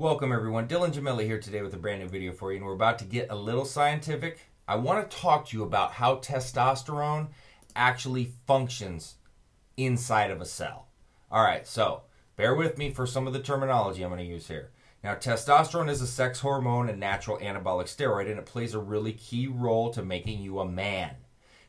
Welcome everyone, Dylan Gemelli here today with a brand new video for you, and we're about to get a little scientific. I want to talk to you about how testosterone actually functions inside of a cell. Alright, so bear with me for some of the terminology I'm going to use here. Now, testosterone is a sex hormone and natural anabolic steroid, and it plays a really key role to making you a man.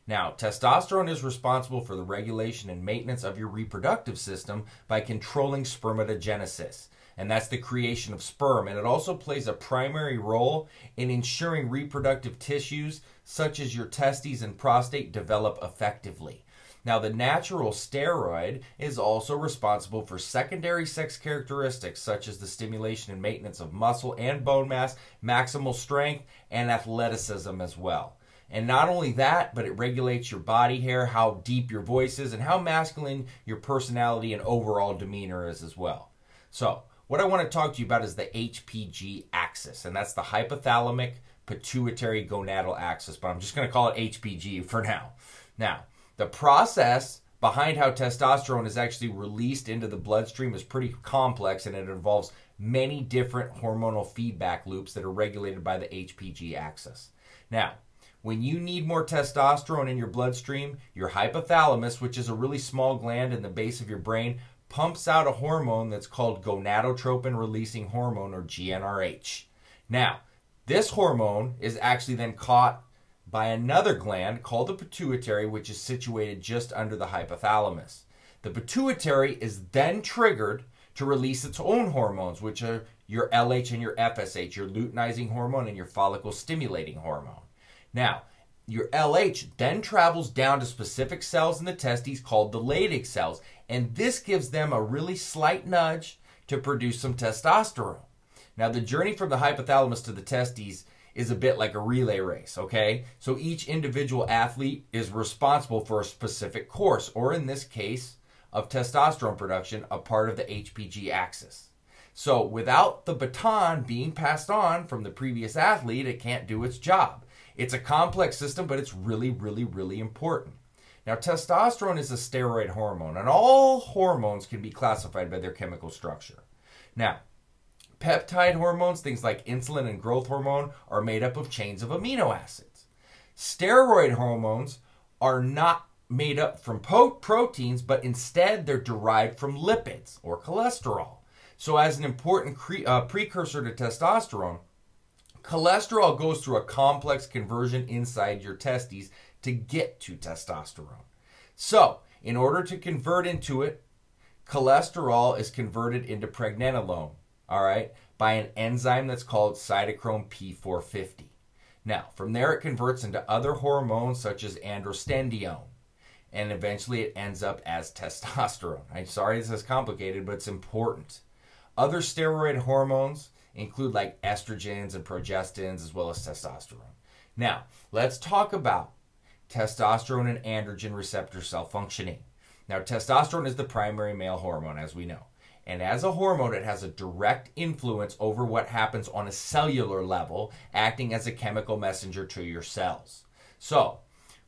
Now, testosterone is responsible for the regulation and maintenance of your reproductive system by controlling spermatogenesis, and that's the creation of sperm, and it also plays a primary role in ensuring reproductive tissues such as your testes and prostate develop effectively. Now, the natural steroid is also responsible for secondary sex characteristics such as the stimulation and maintenance of muscle and bone mass, maximal strength, and athleticism as well. And not only that, but it regulates your body hair, how deep your voice is, and how masculine your personality and overall demeanor is as well. So what I want to talk to you about is the HPG axis, and that's the hypothalamic pituitary gonadal axis, but I'm just going to call it HPG for now. Now, the process behind how testosterone is actually released into the bloodstream is pretty complex, and it involves many different hormonal feedback loops that are regulated by the HPG axis. Now, when you need more testosterone in your bloodstream, your hypothalamus, which is a really small gland in the base of your brain, pumps out a hormone that's called gonadotropin-releasing hormone, or GnRH. Now, this hormone is actually then caught by another gland called the pituitary, which is situated just under the hypothalamus. The pituitary is then triggered to release its own hormones, which are your LH and your FSH, your luteinizing hormone and your follicle-stimulating hormone. Now, your LH then travels down to specific cells in the testes called the Leydig cells, and this gives them a really slight nudge to produce some testosterone. Now, the journey from the hypothalamus to the testes is a bit like a relay race, okay? So each individual athlete is responsible for a specific course, or in this case, of testosterone production, a part of the HPG axis. So without the baton being passed on from the previous athlete, it can't do its job. It's a complex system, but it's really, really, really important. Now, testosterone is a steroid hormone, and all hormones can be classified by their chemical structure. Now, peptide hormones, things like insulin and growth hormone, are made up of chains of amino acids. Steroid hormones are not made up from proteins, but instead they're derived from lipids or cholesterol. So as an important precursor to testosterone, cholesterol goes through a complex conversion inside your testes to get to testosterone. So in order to convert into it, cholesterol is converted into pregnenolone, all right, by an enzyme that's called cytochrome P450. Now, from there it converts into other hormones such as androstenedione, and eventually it ends up as testosterone. I'm sorry this is complicated, but it's important. Other steroid hormones include like estrogens and progestins as well as testosterone. Now, let's talk about testosterone and androgen receptor cell functioning. Now, testosterone is the primary male hormone, as we know. And as a hormone, it has a direct influence over what happens on a cellular level, acting as a chemical messenger to your cells. So,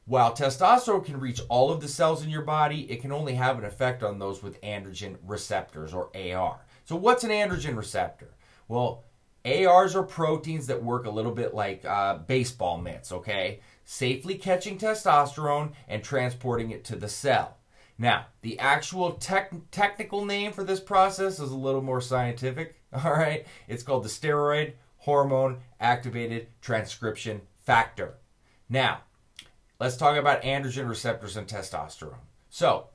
while testosterone can reach all of the cells in your body, it can only have an effect on those with androgen receptors, or AR. So what's an androgen receptor? Well, ARs are proteins that work a little bit like baseball mitts, okay? Safely catching testosterone and transporting it to the cell. Now, the actual technical name for this process is a little more scientific, all right? It's called the steroid hormone activated transcription factor. Now, let's talk about androgen receptors and testosterone. So,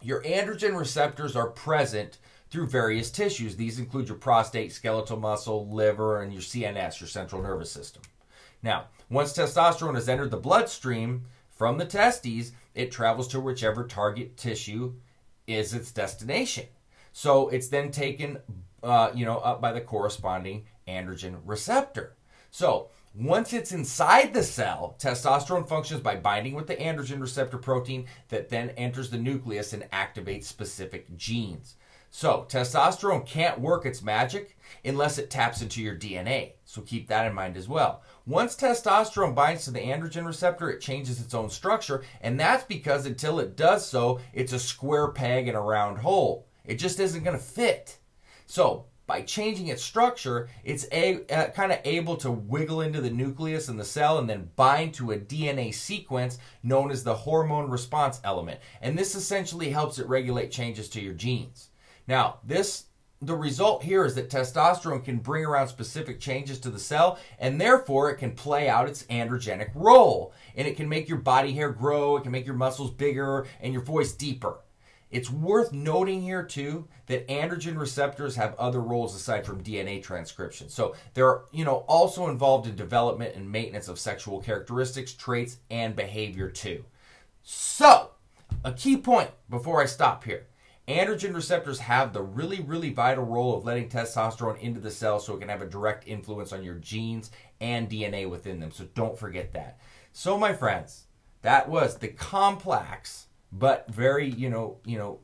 your androgen receptors are present through various tissues. These include your prostate, skeletal muscle, liver, and your CNS, your central nervous system. Now, once testosterone has entered the bloodstream from the testes, it travels to whichever target tissue is its destination. So it's then taken up by the corresponding androgen receptor. So once it's inside the cell, testosterone functions by binding with the androgen receptor protein that then enters the nucleus and activates specific genes. So testosterone can't work its magic unless it taps into your DNA. So keep that in mind as well. Once testosterone binds to the androgen receptor, it changes its own structure, and that's because until it does so, it's a square peg in a round hole. It just isn't going to fit. So by changing its structure, it's kind of able to wiggle into the nucleus in the cell and then bind to a DNA sequence known as the hormone response element. And this essentially helps it regulate changes to your genes. Now, the result here is that testosterone can bring around specific changes to the cell, and therefore it can play out its androgenic role. And it can make your body hair grow, it can make your muscles bigger, and your voice deeper. It's worth noting here too that androgen receptors have other roles aside from DNA transcription. So they're, also involved in development and maintenance of sexual characteristics, traits, and behavior too. So, a key point before I stop here. Androgen receptors have the really, really vital role of letting testosterone into the cell so it can have a direct influence on your genes and DNA within them. So don't forget that. So my friends, that was the complex but very,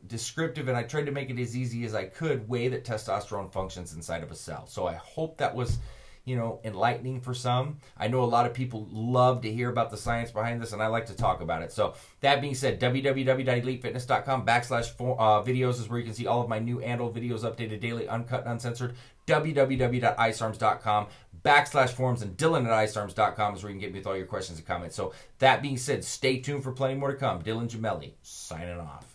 descriptive, and I tried to make it as easy as I could, way that testosterone functions inside of a cell. So I hope that was, enlightening for some. I know a lot of people love to hear about the science behind this, and I like to talk about it. So that being said, www.elitefitness.com /videos is where you can see all of my new and old videos updated daily, uncut and uncensored. www.isarms.com /forums, and Dylan at isarms.com is where you can get me with all your questions and comments. So that being said, stay tuned for plenty more to come. Dylan Gemelli, signing off.